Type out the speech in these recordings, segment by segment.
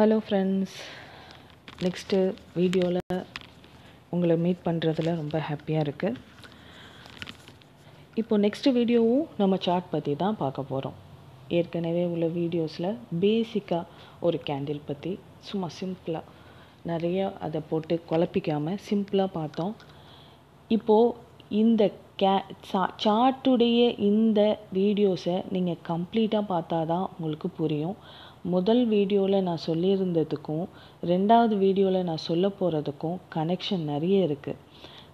Hello friends, next வீடியோவில் உங்களை meet பண்ணுறதுல ரொம்ப ஹாப்பியாக இருக்குது. இப்போது நெக்ஸ்ட்டு வீடியோவும் நம்ம சார்ட் பற்றி தான் பார்க்க போகிறோம். ஏற்கனவே உள்ள வீடியோஸில் பேசிக்காக ஒரு கேண்டில் பற்றி சும்மா சிம்பிளாக நிறைய அதை போட்டு குழப்பிக்காமல் சிம்பிளாக பார்த்தோம். இப்போது இந்த சார்ட்டுடைய இந்த வீடியோஸை நீங்கள் கம்ப்ளீட்டாக பார்த்தா தான் உங்களுக்கு புரியும். முதல் வீடியோவில் நான் சொல்லியிருந்ததுக்கும் ரெண்டாவது வீடியோவில் நான் சொல்ல போகிறதுக்கும் கனெக்ஷன் நிறைய இருக்குது.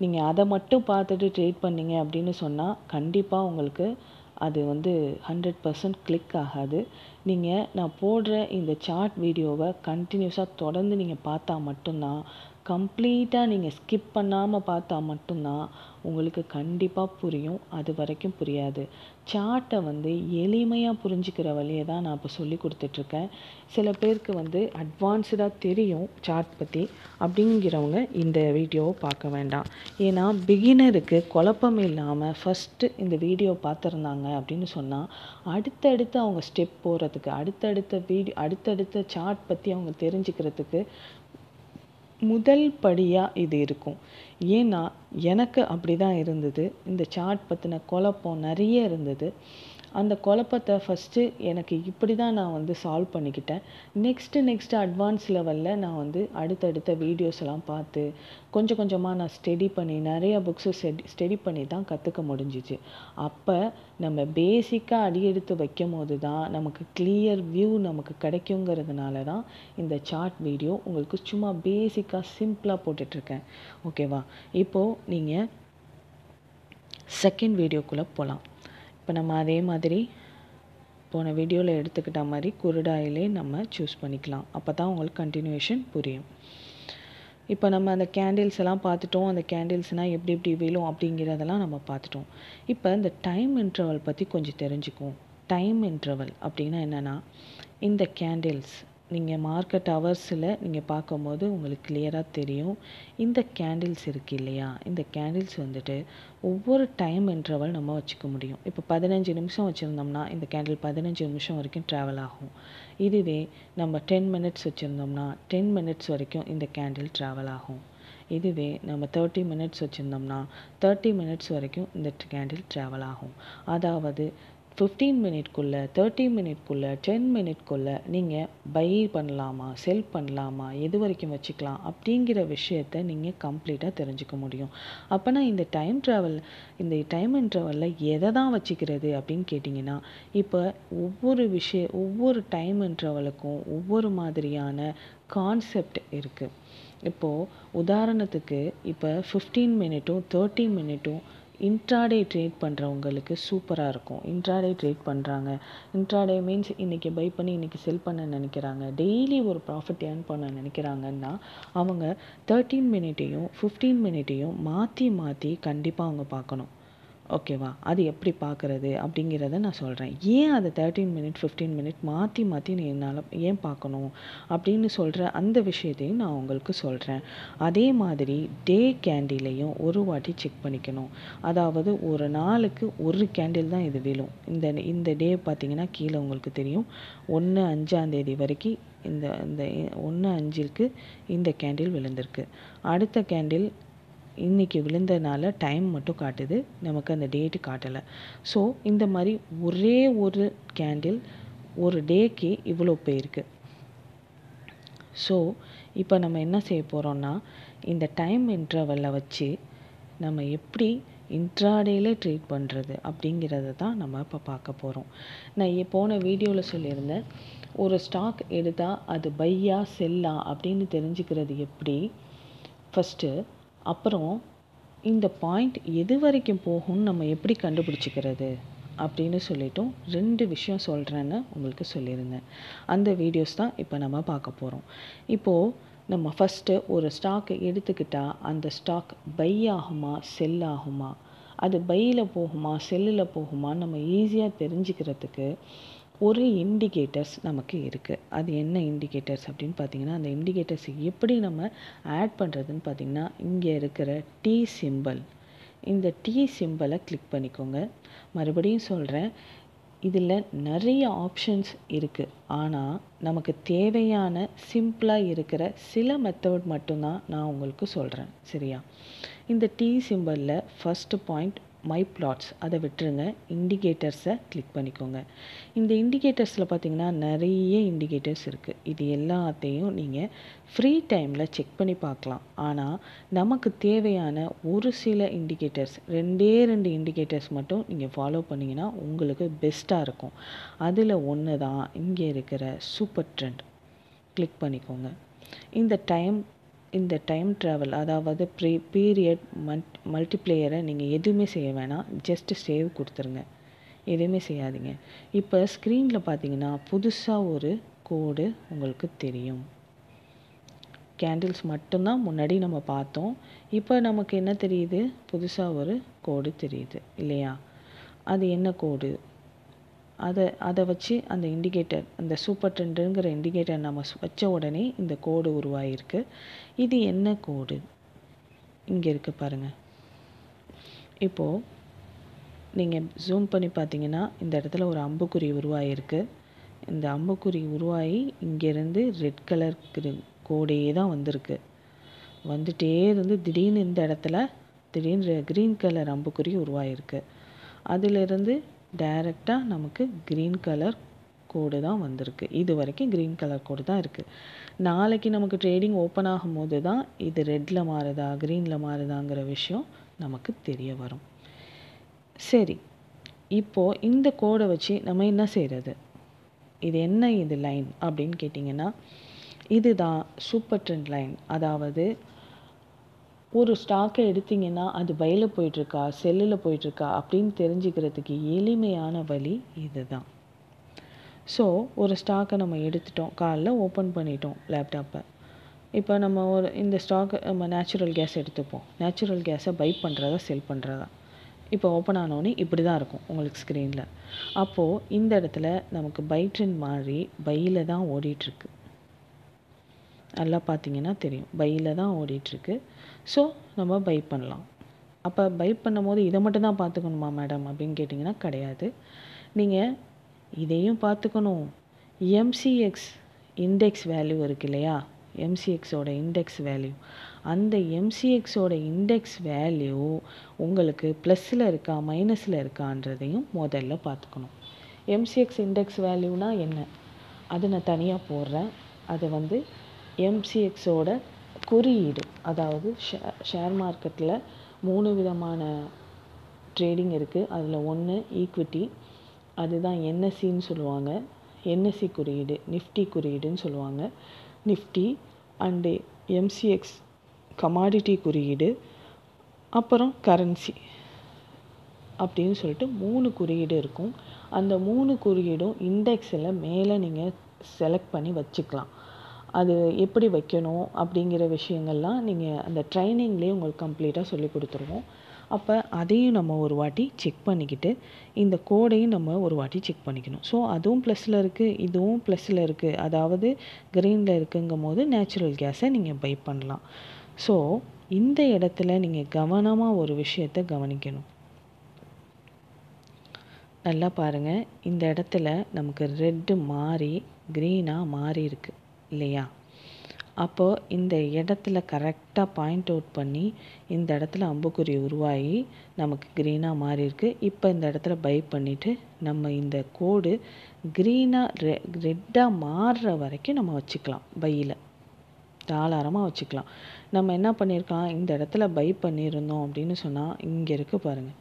நீங்கள் அதை மட்டும் பார்த்துட்டு ட்ரேட் பண்ணிங்க அப்படின்னு சொன்னால் கண்டிப்பாக உங்களுக்கு அது வந்து 100% கிளிக் ஆகாது. நீங்கள் நான் போடுற இந்த சார்ட் வீடியோவை கண்டினியூஸாக தொடர்ந்து நீங்கள் பார்த்தா மட்டும்தான், கம்ப்ளீட்டாக நீங்கள் ஸ்கிப் பண்ணாமல் பார்த்தா மட்டும்தான் உங்களுக்கு கண்டிப்பாக புரியும். அது வரைக்கும் புரியாது. சார்ட்டை வந்து எளிமையாக புரிஞ்சுக்கிற வழியை தான் நான் இப்போ சொல்லி கொடுத்துட்ருக்கேன். சில பேருக்கு வந்து அட்வான்ஸ்டாக தெரியும் சார்ட் பற்றி, அப்படிங்கிறவங்க இந்த வீடியோவை பார்க்க வேண்டாம். ஏன்னா பிகினருக்கு குழப்பம் இல்லாமல் ஃபஸ்ட்டு இந்த வீடியோ பார்த்துருந்தாங்க அப்படின்னு சொன்னால் அடுத்தடுத்து அவங்க ஸ்டெப் போகிறதுக்கு, அடுத்தடுத்த சார்ட் பற்றி அவங்க தெரிஞ்சுக்கிறதுக்கு முதல் படியாக இது இருக்கும். ஏன்னா எனக்கு அப்படி தான் இருந்தது. இந்த சார்ட் பற்றின குழப்பம் நிறைய இருந்தது. அந்த குழப்பத்தை ஃபஸ்ட்டு எனக்கு இப்படி தான் நான் வந்து சால்வ் பண்ணிக்கிட்டேன். நெக்ஸ்ட்டு அட்வான்ஸ் லெவலில் நான் வந்து அடுத்தடுத்த வீடியோஸ்லாம் பார்த்து கொஞ்சம் கொஞ்சமாக நான் ஸ்டடி பண்ணி நிறையா புக்ஸு ஸ்டடி பண்ணி தான் கற்றுக்க முடிஞ்சிச்சு. அப்போ நம்ம பேசிக்காக அடியெடுத்து வைக்கும் போது தான் நமக்கு கிளியர் வியூ நமக்கு கிடைக்குங்கிறதுனால தான் இந்த சார்ட் வீடியோ உங்களுக்கு சும்மா பேசிக்காக சிம்பிளாக போட்டுட்ருக்கேன். ஓகேவா? இப்போது நீங்கள் செகண்ட் வீடியோக்குள்ளே போகலாம். இப்போ நம்ம அதே மாதிரி போன வீடியோவில் எடுத்துக்கிட்ட மாதிரி குருடாயிலே நம்ம சூஸ் பண்ணிக்கலாம். அப்போ தான் உங்களுக்கு கண்டினியூஷன் புரியும். இப்போ நம்ம அந்த கேண்டில்ஸ் எல்லாம் பார்த்துட்டோம். அந்த கேண்டில்ஸ்னால் எப்படி எப்படி விழும் அப்படிங்கிறதெல்லாம் நம்ம பார்த்துட்டோம். இப்போ இந்த டைம் இன்டர்வல் பற்றி கொஞ்சம் தெரிஞ்சுக்குவோம். டைம் இன்டர்வல் அப்படின்னா என்னென்னா, இந்த கேண்டில்ஸ் நீங்கள் மார்க்கெட் ஹவர்ஸில் நீங்கள் பார்க்கும்போது உங்களுக்கு கிளியராக தெரியும். இந்த கேண்டில்ஸ் இருக்குது இல்லையா, இந்த கேண்டில்ஸ் வந்துட்டு ஒவ்வொரு டைம் இன்டர்வல் நம்ம வச்சுக்க முடியும். இப்போ 15 நிமிஷம் வச்சுருந்தோம்னா இந்த கேண்டில் 15 நிமிஷம் வரைக்கும் ட்ராவல் ஆகும். இதுவே நம்ம 10 மினிட்ஸ் வச்சுருந்தோம்னா 10 மினிட்ஸ் வரைக்கும் இந்த கேண்டில் ட்ராவல் ஆகும். இதுவே நம்ம 30 மினிட்ஸ் வச்சுருந்தோம்னா 30 மினிட்ஸ் வரைக்கும் இந்த கேண்டில் ட்ராவல் ஆகும். அதாவது 15 மினிட்குள்ளே, 30 மினிட்குள்ளே, 10 மினிட்குள்ளே நீங்கள் பை பண்ணலாமா, செல் பண்ணலாமா, எது வரைக்கும் வச்சுக்கலாம் அப்படிங்கிற விஷயத்தை நீங்கள் கம்ப்ளீட்டாக தெரிஞ்சுக்க முடியும். அப்போனா இந்த டைம் இன்ட்ரவலில் எதை தான் வச்சுக்கிறது அப்படின்னு கேட்டிங்கன்னா, இப்போ ஒவ்வொரு டைம் இன்ட்ரவலுக்கும் ஒவ்வொரு மாதிரியான கான்செப்ட் இருக்குது. இப்போது உதாரணத்துக்கு இப்போ 15 மினிட்டும் 30 மினிட்டும் இன்ட்ராடே ட்ரேட் பண்ணுறவங்களுக்கு சூப்பராக இருக்கும். இன்ட்ராடே ட்ரேட் பண்ணுறாங்க. இன்ட்ராடே மீன்ஸ் இன்றைக்கி பை பண்ணி இன்றைக்கி செல் பண்ண நினைக்கிறாங்க, டெய்லி ஒரு ப்ராஃபிட் ஏர்ன் பண்ண நினைக்கிறாங்கன்னா அவங்க 13 மினிட்டையும் 15 மினிட்டையும் மாற்றி கண்டிப்பாக அவங்க பார்க்கணும். ஓகேவா? அது எப்படி பார்க்குறது அப்படிங்கிறத நான் சொல்கிறேன். ஏன் அதை 13 மினிட் 15 மினிட் மாற்றி நீ என்னால் ஏன் பார்க்கணும் அப்படின்னு சொல்கிற அந்த விஷயத்தையும் நான் உங்களுக்கு சொல்கிறேன். அதே மாதிரி டே கேண்டிலையும் ஒரு வாட்டி செக் பண்ணிக்கணும். அதாவது ஒரு நாளுக்கு ஒரு கேண்டில் தான் இது விழும். இந்த டே பார்த்திங்கன்னா கீழே உங்களுக்கு தெரியும், 1/5 வரைக்கும் இந்த 1/5க்கு இந்த கேண்டில் விழுந்திருக்கு. அடுத்த கேண்டில் இன்றைக்கி விழுந்ததுனால டைம் மட்டும் காட்டுது, நமக்கு அந்த டேட்டு காட்டலை. ஸோ இந்த மாதிரி ஒரே ஒரு கேண்டில் ஒரு டேக்கு இவ்வளோ போயிருக்கு. ஸோ இப்போ நம்ம என்ன செய்ய போகிறோம்னா, இந்த டைம் இன்டர்வலில் வச்சு நம்ம எப்படி இன்ட்ராடேயில் ட்ரேட் பண்ணுறது அப்படிங்கிறத தான் நம்ம இப்போ பார்க்க போகிறோம். நான் போன வீடியோவில் சொல்லியிருந்தேன், ஒரு ஸ்டாக் எடுத்தால் அது பையா செல்லா அப்படின்னு தெரிஞ்சுக்கிறது எப்படி ஃபஸ்ட்டு, அப்புறம் இந்த பாயிண்ட் எது வரைக்கும் போகும்னு நம்ம எப்படி கண்டுபிடிச்சிக்கிறது அப்படின்னு சொல்லிட்டோம். 2 விஷயம் சொல்கிறேன்னு உங்களுக்கு சொல்லியிருந்தேன். அந்த வீடியோஸ் தான் இப்போ நம்ம பார்க்க போகிறோம். இப்போது நம்ம ஃபஸ்ட்டு ஒரு ஸ்டாக்கை எடுத்துக்கிட்டால் அந்த ஸ்டாக் பை ஆகுமா செல் ஆகுமா, அது பையில் போகுமா செல்லில் போகுமா நம்ம ஈஸியாக தெரிஞ்சுக்கிறதுக்கு ஒரு இண்டிகேட்டர்ஸ் நமக்கு இருக்குது. அது என்ன இண்டிகேட்டர்ஸ் அப்படின்னு பார்த்தீங்கன்னா, அந்த இண்டிகேட்டர்ஸ் எப்படி நம்ம ஆட் பண்ணுறதுன்னு பார்த்தீங்கன்னா, இங்கே இருக்கிற டி சிம்பிள், இந்த டி சிம்பிளை கிளிக் பண்ணிக்கோங்க. மறுபடியும் சொல்கிறேன், இதில் நிறைய ஆப்ஷன்ஸ் இருக்குது. ஆனால் நமக்கு தேவையான சிம்பிளாக இருக்கிற சில மெத்தட் மட்டும்தான் நான் உங்களுக்கு சொல்கிறேன், சரியா? இந்த டி சிம்பலில் ஃபஸ்ட்டு பாயிண்ட் மை பிளாட்ஸ், அதை விட்டுருங்க. இண்டிகேட்டர்ஸை கிளிக் பண்ணிக்கோங்க. இந்த இண்டிகேட்டர்ஸில் பார்த்தீங்கன்னா நிறைய இண்டிகேட்டர்ஸ் இருக்குது. இது எல்லாத்தையும் நீங்கள் ஃப்ரீ டைமில் செக் பண்ணி பார்க்கலாம். ஆனால் நமக்கு தேவையான ஒரு சில இண்டிகேட்டர்ஸ், ரெண்டு இண்டிகேட்டர்ஸ் மட்டும் நீங்கள் ஃபாலோ பண்ணிங்கன்னா உங்களுக்கு பெஸ்ட்டாக இருக்கும். அதில் ஒன்று தான் இங்கே இருக்கிற சூப்பர் ட்ரெண்ட், கிளிக் பண்ணிக்கோங்க. இந்த டைம் ட்ராவல், அதாவது பீரியட் மல்டிப்ளேயரை நீங்கள் எதுவுமே செய்ய வேணாம், ஜஸ்ட்டு சேவ் கொடுத்துருங்க, எதுவுமே செய்யாதீங்க. இப்போ ஸ்க்ரீனில் பார்த்தீங்கன்னா புதுசாக ஒரு கோடு உங்களுக்கு தெரியும். கேண்டில்ஸ் மட்டும்தான் முன்னாடி நம்ம பார்த்தோம். இப்போ நமக்கு என்ன தெரியுது? புதுசாக ஒரு கோடு தெரியுது இல்லையா? அது என்ன கோடு? அதை வச்சு அந்த இண்டிகேட்டர், அந்த சூப்பர் ட்ரெண்டுங்கிற இண்டிகேட்டர் நம்ம வச்ச உடனே இந்த கோடு உருவாகிருக்கு. இது என்ன கோடு? இங்கே இருக்குது பாருங்கள். இப்போது நீங்கள் ஜூம் பண்ணி பார்த்தீங்கன்னா இந்த இடத்துல ஒரு அம்புக்குறி உருவாகிருக்கு. இந்த அம்புக்குறி உருவாகி இங்கேருந்து ரெட் கலர் கோடே தான் வந்திருக்கு. வந்துட்டே இருந்து திடீர்னு இந்த இடத்துல திடீர்னு க்ரீன் கலர் அம்புக்குறி உருவாகிருக்கு. அதிலிருந்து டைரெக்டாக நமக்கு க்ரீன் கலர் கோடு தான் வந்திருக்கு. இது வரைக்கும் க்ரீன் கலர் கோடு தான் இருக்குது. நாளைக்கு நமக்கு ட்ரேடிங் ஓப்பன் ஆகும் போது தான் இது ரெட்டில் மாறுதா க்ரீனில் மாறுதாங்கிற விஷயம் நமக்கு தெரிய வரும். சரி, இப்போது இந்த கோடை வச்சு நம்ம என்ன செய்கிறது? இது என்ன இது லைன் அப்படின்னு கேட்டிங்கன்னா, இது தான் சூப்பர் ட்ரெண்ட் லைன். அதாவது ஒரு ஸ்டாக்கை எடுத்திங்கன்னா அது பையில் போயிட்டுருக்கா செல்லில் போயிட்டுருக்கா அப்படின்னு தெரிஞ்சுக்கிறதுக்கு எளிமையான வழி இது தான். ஸோ ஒரு ஸ்டாக்கை நம்ம எடுத்துட்டோம், காலைல ஓப்பன் பண்ணிட்டோம் லேப்டாப்பை. இப்போ நம்ம ஒரு இந்த ஸ்டாக்கை நம்ம நேச்சுரல் கேஸ் எடுத்துப்போம். நேச்சுரல் கேஸை பை பண்ணுறதா செல் பண்ணுறதா? இப்போ ஓப்பன் ஆனோடனே இப்படி தான் இருக்கும் உங்களுக்கு ஸ்க்ரீனில். அப்போது இந்த இடத்துல நமக்கு பை ட்ரெண்ட் மாதிரி பையில் தான் ஓடிட்டுருக்கு. நல்லா பார்த்தீங்கன்னா தெரியும், பையில் தான் ஓடிட்டுருக்கு. ஸோ நம்ம பை பண்ணலாம். அப்போ பை பண்ணும் போது இதை மட்டும் தான் பார்த்துக்கணுமா மேடம் அப்படின்னு கேட்டிங்கன்னா கிடையாது. நீங்கள் இதையும் பார்த்துக்கணும். எம்சிஎக்ஸ் இண்டெக்ஸ் வேல்யூ இருக்குது இல்லையா? எம்சிஎக்ஸோட இண்டெக்ஸ் வேல்யூ, அந்த எம்சிஎக்ஸோட இண்டெக்ஸ் வேல்யூ உங்களுக்கு ப்ளஸில் இருக்கா மைனஸில் இருக்கான்றதையும் முதல்ல பார்த்துக்கணும். எம்சிஎக்ஸ் இண்டெக்ஸ் வேல்யூனா என்ன, அது நான் தனியாக போடுறேன். அது வந்து எம்சிஎக்ஸோட குறியீடு. அதாவது ஷேர் மார்க்கெட்டில் 3 விதமான ட்ரேடிங் இருக்குது. அதில் ஒன்று ஈக்விட்டி, அதுதான் என்எஸ்சின்னு சொல்லுவாங்க. என்எஸ்சி குறியீடு, நிஃப்டி குறியீடுன்னு சொல்லுவாங்க. நிஃப்டி அண்டு எம்சிஎக்ஸ் கமாடிட்டி குறியீடு, அப்புறம் கரன்சி அப்படின்னு சொல்லிட்டு 3 குறியீடு இருக்கும். அந்த 3 குறியீடும் இண்டெக்ஸில் மேலே நீங்கள் செலக்ட் பண்ணி வச்சுக்கலாம். அது எப்படி வைக்கணும் அப்படிங்கிற விஷயங்கள்லாம் நீங்கள் அந்த ட்ரைனிங்லேயே உங்களுக்கு கம்ப்ளீட்டாக சொல்லி கொடுத்துருவோம். அப்போ அதையும் நம்ம ஒரு வாட்டி செக் பண்ணிக்கிட்டு இந்த கோடையும் நம்ம ஒரு வாட்டி செக் பண்ணிக்கணும். ஸோ அதுவும் ப்ளஸில் இருக்குது, இதுவும் ப்ளஸில் இருக்குது, அதாவது க்ரீனில் இருக்குங்கும் போது நேச்சுரல் கேஸை நீங்கள் பை பண்ணலாம். ஸோ இந்த இடத்துல நீங்கள் கவனமாக ஒரு விஷயத்தை கவனிக்கணும். நல்லா பாருங்கள், இந்த இடத்துல நமக்கு ரெட்டு மாறி க்ரீனாக மாறி இருக்குது இல்லையா? அப்போது இந்த இடத்துல கரெக்டாக பாயிண்ட் அவுட் பண்ணி இந்த இடத்துல அம்புக்குறி உருவாகி நமக்கு க்ரீனாக மாறி இருக்குது. இப்போ இந்த இடத்துல பை பண்ணிவிட்டு நம்ம இந்த கோடு க்ரீனாக ரெட்டாக மாறுற வரைக்கும் நம்ம வச்சுக்கலாம், பையில் தாராளமாக வச்சுக்கலாம். நம்ம என்ன பண்ணியிருக்கோம், இந்த இடத்துல பை பண்ணியிருந்தோம் அப்படின்னு சொன்னால் இங்கே இருக்குது பாருங்கள்,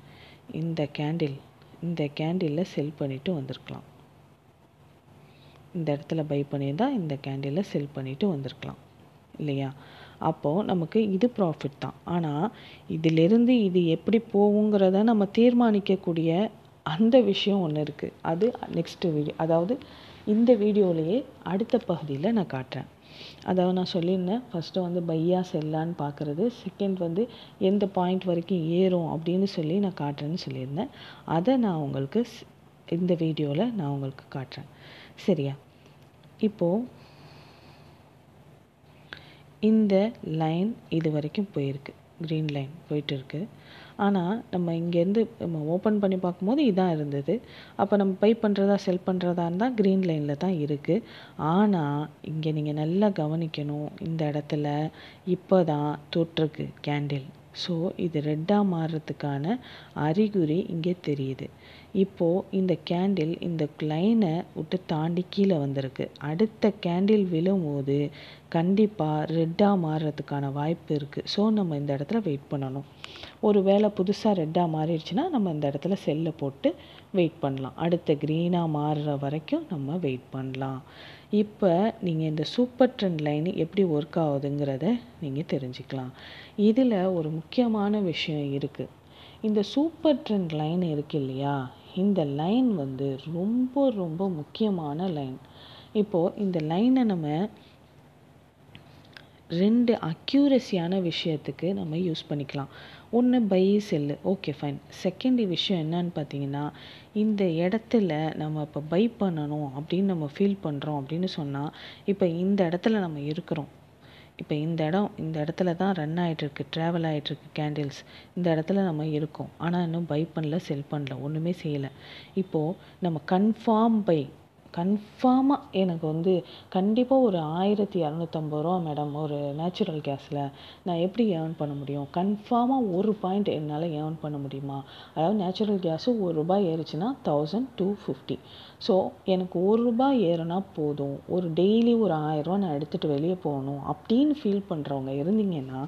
இந்த கேண்டிலில் செல் பண்ணிவிட்டு வந்திருக்கலாம். இந்த இடத்துல பை பண்ணியிருந்தால் இந்த கேண்டிலில் செல் பண்ணிவிட்டு வந்திருக்கலாம் இல்லையா? அப்போது நமக்கு இது ப்ராஃபிட் தான். ஆனால் இதிலிருந்து இது எப்படி போகுங்கிறத நம்ம தீர்மானிக்கக்கூடிய அந்த விஷயம் ஒன்று இருக்குது. அது நெக்ஸ்ட்டு வீடியோ, அதாவது இந்த வீடியோலையே அடுத்த பகுதியில் நான் காட்டுறேன். அதாவது நான் சொல்லியிருந்தேன், ஃபஸ்ட்டு வந்து பையாக செல்லான்னு பார்க்குறது, செகண்ட் வந்து எந்த பாயிண்ட் வரைக்கும் ஏறும் அப்படின்னு சொல்லி நான் காட்டுறேன்னு சொல்லியிருந்தேன். அதை நான் உங்களுக்கு இந்த வீடியோவில் நான் உங்களுக்கு காட்டுறேன், சரியா? இப்போது இந்த லைன் இது வரைக்கும் போயிருக்கு. green line போயிட்டு இருக்கு. ஆனா நம்ம இங்க இருந்து நம்ம ஓபன் பண்ணி பாக்கும்போது இதான் இருந்தது. அப்ப நம்ம பை பண்றதா செல் பண்றதா இருந்தா green lineல தான் இருக்கு. ஆனா இங்க நீங்க நல்லா கவனிக்கணும், இந்த இடத்துல இப்போதான் தூற்றுக்கு கேண்டில். சோ இது ரெட்டா மாறறதுக்கான அறிகுறி இங்க தெரியுது. இப்போ இந்த கேண்டில் இந்த லைனை விட்டு தாண்டி கீழே வந்திருக்கு. அடுத்த கேண்டில் விழும்போது கண்டிப்பா ரெட்டா மாறறதுக்கான வாய்ப்பு இருக்கு. சோ நம்ம இந்த இடத்துல வெயிட் பண்ணணும். ஒருவேளை புதுசா ரெட்டா மாறிடுச்சுனா நம்ம இந்த இடத்துல செல்லை போட்டு வெயிட் பண்ணலாம். அடுத்த கிரீனா மாறுற வரைக்கும் நம்ம வெயிட் பண்ணலாம். இப்போ நீங்கள் இந்த சூப்பர் ட்ரெண்ட் லைன் எப்படி ஒர்க் ஆகுதுங்கிறத நீங்கள் தெரிஞ்சுக்கலாம். இதில் ஒரு முக்கியமான விஷயம் இருக்குது. இந்த சூப்பர் ட்ரெண்ட் லைன் இருக்கு இல்லையா, இந்த லைன் வந்து ரொம்ப ரொம்ப முக்கியமான லைன். இப்போது இந்த லைனை நம்ம ரெண்டு அக்யூரஸியான விஷயத்துக்கு நம்ம யூஸ் பண்ணிக்கலாம். ஒன்று buy sell, okay fine. Second விஷயம் என்னன்னு பார்த்தீங்கன்னா, இந்த இடத்துல நம்ம இப்போ பை பண்ணணும் அப்படின்னு நம்ம ஃபீல் பண்ணுறோம் அப்படின்னு சொன்னால், இப்போ இந்த இடத்துல நம்ம இருக்கிறோம். இப்போ இந்த இடத்துல தான் ரன் ஆகிட்டுருக்கு, ட்ராவல் ஆகிட்டுருக்கு கேண்டில்ஸ். இந்த இடத்துல நம்ம இருக்கோம், ஆனால் இன்னும் பை பண்ணல, செல் பண்ணல, ஒன்றுமே செய்யலை. இப்போது நம்ம கன்ஃபார்மாக எனக்கு வந்து கண்டிப்பாக ஒரு 1650 ரூபா மேடம் ஒரு நேச்சுரல் கேஸில் நான் எப்படி ஏர்ன் பண்ண முடியும், கன்ஃபார்மாக ஒரு பாயிண்ட் என்னால் ஏர்ன் பண்ண முடியுமா? அதாவது நேச்சுரல் கேஸு ₹1 ஏறுச்சுன்னா 1250. ஸோ எனக்கு ₹1 ஏறுனா போதும், ஒரு டெய்லி ஒரு ₹1000 நான் எடுத்துகிட்டு வெளியே போகணும் அப்படின்னு ஃபீல் பண்ணுறவங்க இருந்தீங்கன்னா,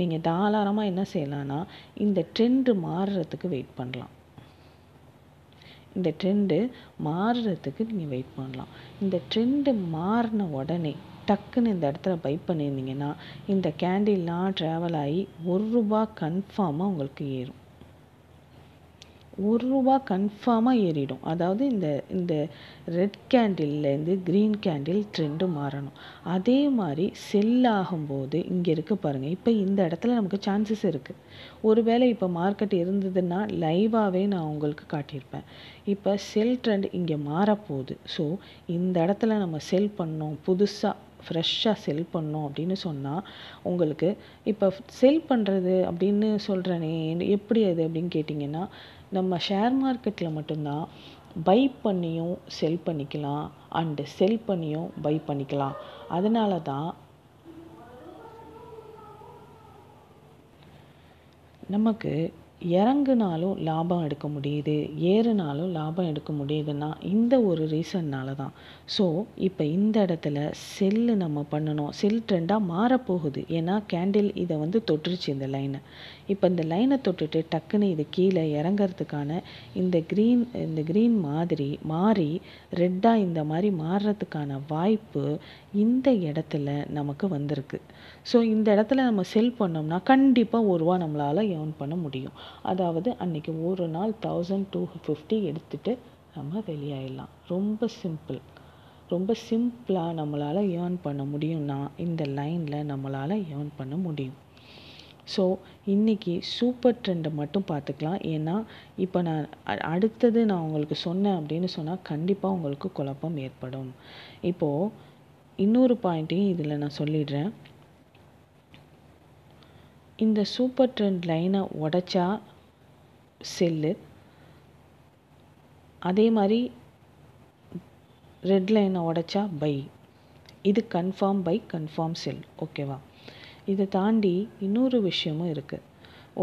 நீங்கள் தாராளமாக என்ன செய்யலான்னா, இந்த ட்ரெண்டு மாறுறதுக்கு வெயிட் பண்ணலாம். இந்த ட்ரெண்டு மாறுறதுக்கு நீங்கள் வெயிட் பண்ணலாம். இந்த ட்ரெண்டு மாறின உடனே டக்குன்னு இந்த இடத்துல பை பண்ணியிருந்தீங்கன்னா, இந்த கேண்டில்லாம் ட்ராவல் ஆகி ₹1 கன்ஃபார்மாக உங்களுக்கு ஏறும். ₹1 கன்ஃபார்மாக ஏறிடும். அதாவது இந்த இந்த ரெட் கேண்டில்லேருந்து க்ரீன் கேண்டில் ட்ரெண்டு மாறணும். அதே மாதிரி செல் ஆகும்போது இங்கே இருக்க பாருங்கள், இப்போ இந்த இடத்துல நமக்கு சான்சஸ் இருக்குது. ஒருவேளை இப்போ மார்க்கெட் இருந்ததுன்னா லைவாகவே நான் உங்களுக்கு காட்டியிருப்பேன். இப்போ செல் ட்ரெண்ட் இங்கே மாறப்போகுது. ஸோ இந்த இடத்துல நம்ம செல் பண்ணோம், புதுசாக ஃப்ரெஷ்ஷாக செல் பண்ணோம் அப்படின்னு சொன்னால் உங்களுக்கு இப்போ செல் பண்ணுறது அப்படின்னு சொல்கிறேனே எப்படி அது அப்படின்னு கேட்டிங்கன்னா, நம்ம ஷேர் மார்க்கெட்டில் மட்டும்தான் பை பண்ணியும் செல் பண்ணிக்கலாம் அண்டு செல் பண்ணியும் பை பண்ணிக்கலாம். அதனால தான் நமக்கு இறங்குனாலும் லாபம் எடுக்க முடியுது, ஏறுனாலும் லாபம் எடுக்க முடியுதுன்னா இந்த ஒரு ரீசன்னால் தான். ஸோ இப்போ இந்த இடத்துல செல்லு நம்ம பண்ணணும். செல் ட்ரெண்டாக மாறப்போகுது, ஏன்னா கேண்டில் இதை வந்து தொட்டுருச்சு இந்த லைனை. இப்போ இந்த லைனை தொட்டுட்டு டக்குன்னு இது கீழே இறங்கிறதுக்கான இந்த க்ரீன் மாதிரி மாறி ரெட்டாக இந்த மாதிரி மாறுறதுக்கான வாய்ப்பு இந்த இடத்துல நமக்கு வந்திருக்கு. ஸோ இந்த இடத்துல நம்ம செல் பண்ணோம்னா கண்டிப்பாக ₹1 நம்மளால் ஏர்ன் பண்ண முடியும். அதாவது அன்றைக்கி ஒரு நாள் 1250 எடுத்துகிட்டு நம்ம வெளியாயிடலாம். ரொம்ப சிம்பிளாக நம்மளால் ஏர்ன் பண்ண முடியும்னா இந்த லைனில் நம்மளால் ஏர்ன் பண்ண முடியும். ஸோ இன்றைக்கி சூப்பர் ட்ரெண்டை மட்டும் பார்த்துக்கலாம். ஏன்னா இப்போ நான் அடுத்தது நான் உங்களுக்கு சொன்னேன் அப்படின்னு சொன்னால் கண்டிப்பாக உங்களுக்கு குழப்பம் ஏற்படும். இப்போது இன்னொரு பாயிண்ட்டையும் இதில் நான் சொல்லிடுறேன். இந்த சூப்பர் ட்ரெண்ட் லைனை உடைச்சா செல்லு, அதே மாதிரி ரெட் லைனை உடைச்சா பை. இது கன்ஃபார்ம் பை, கன்ஃபார்ம் செல், ஓகேவா? இதை தாண்டி இன்னொரு விஷயமும் இருக்குது.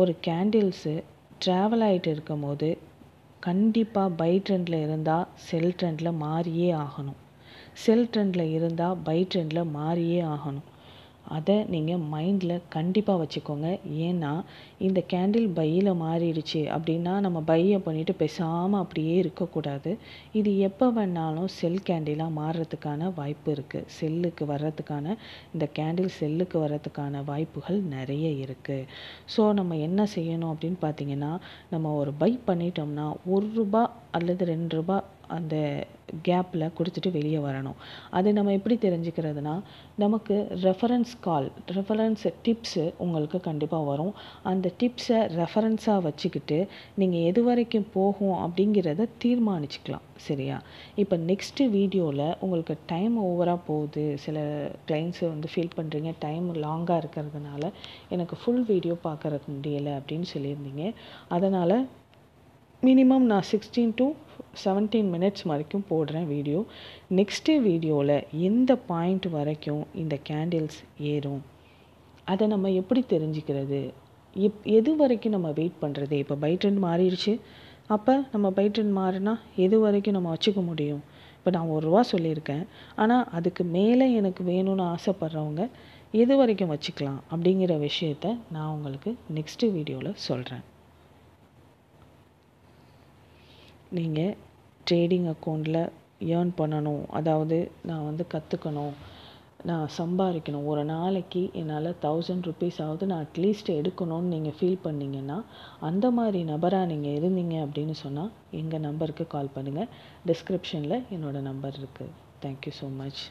ஒரு கேண்டில்ஸு ட்ராவல் ஆகிட்டு இருக்கும் போது கண்டிப்பாக பை ட்ரெண்டில் இருந்தால் செல் ட்ரெண்டில் மாறியே ஆகணும், செல் ட்ரெண்டில் இருந்தால் பை ட்ரெண்டில் மாறியே ஆகணும். அதை நீங்கள் மைண்டில் கண்டிப்பாக வச்சுக்கோங்க. ஏன்னா இந்த கேண்டில் பையில் மாறிடுச்சு அப்படின்னா நம்ம பையை பண்ணிவிட்டு பேசாமல் அப்படியே இருக்கக்கூடாது. இது எப்போ வேணாலும் செல் கேண்டிலாக மாறுறதுக்கான வாய்ப்பு இருக்குது. இந்த கேண்டில் செல்லுக்கு வர்றதுக்கான வாய்ப்புகள் நிறைய இருக்குது. ஸோ நம்ம என்ன செய்யணும் அப்படின்னு பார்த்தீங்கன்னா, நம்ம ஒரு பை பண்ணிட்டோம்னா ₹1 அல்லது ₹2 அந்த கேப்பில் கொடுத்துட்டு வெளியே வரணும். அது நம்ம எப்படி தெரிஞ்சுக்கிறதுனா, நமக்கு ரெஃபரன்ஸ் டிப்ஸு உங்களுக்கு கண்டிப்பாக வரும். அந்த டிப்ஸை ரெஃபரன்ஸாக வச்சுக்கிட்டு நீங்கள் எது வரைக்கும் போகும் அப்படிங்கிறத தீர்மானிச்சுக்கலாம், சரியா? இப்போ நெக்ஸ்ட்டு வீடியோவில் உங்களுக்கு டைம் ஓவராக போகுது, சில கிளைண்ட்ஸை ஃபீல் பண்ணுறீங்க டைம் லாங்காக இருக்கிறதுனால எனக்கு ஃபுல் வீடியோ பார்க்கறதுக்கு முடியலை அப்படின்னு சொல்லியிருந்தீங்க. அதனால் மினிமம் நான் 16 to 17 minutes வரைக்கும் போடுறேன் வீடியோ. நெக்ஸ்ட்டு வீடியோவில் எந்த பாயிண்ட் வரைக்கும் இந்த கேண்டில்ஸ் ஏறும் அதை நம்ம எப்படி தெரிஞ்சுக்கிறது, எது வரைக்கும் நம்ம வெயிட் பண்ணுறது? இப்போ பை ட்ரெண்ட் மாறிடுச்சு, அப்போ நம்ம பை ட்ரெண்ட் மாறினா எது வரைக்கும் நம்ம வச்சுக்க முடியும்? இப்போ நான் ₹1 சொல்லியிருக்கேன், ஆனால் அதுக்கு மேலே எனக்கு வேணும்னு ஆசைப்பட்றவங்க எது வரைக்கும் வச்சுக்கலாம் அப்படிங்கிற விஷயத்தை நான் உங்களுக்கு நெக்ஸ்ட்டு வீடியோவில் சொல்கிறேன். நீங்கள் ட்ரேடிங் அக்கௌண்ட்டில் ஏர்ன் பண்ணணும், அதாவது நான் கற்றுக்கணும், நான் சம்பாதிக்கணும், ஒரு நாளைக்கு என்னால் 1000 rupees ஆகுது நான் அட்லீஸ்ட் எடுக்கணும்னு நீங்கள் ஃபீல் பண்ணிங்கன்னா, அந்த மாதிரி நபராக நீங்கள் இருந்தீங்க அப்படின்னு சொன்னால் எங்கள் நம்பருக்கு கால் பண்ணுங்கள். டிஸ்கிரிப்ஷனில் என்னோடய நம்பர் இருக்குது. Thank you so much.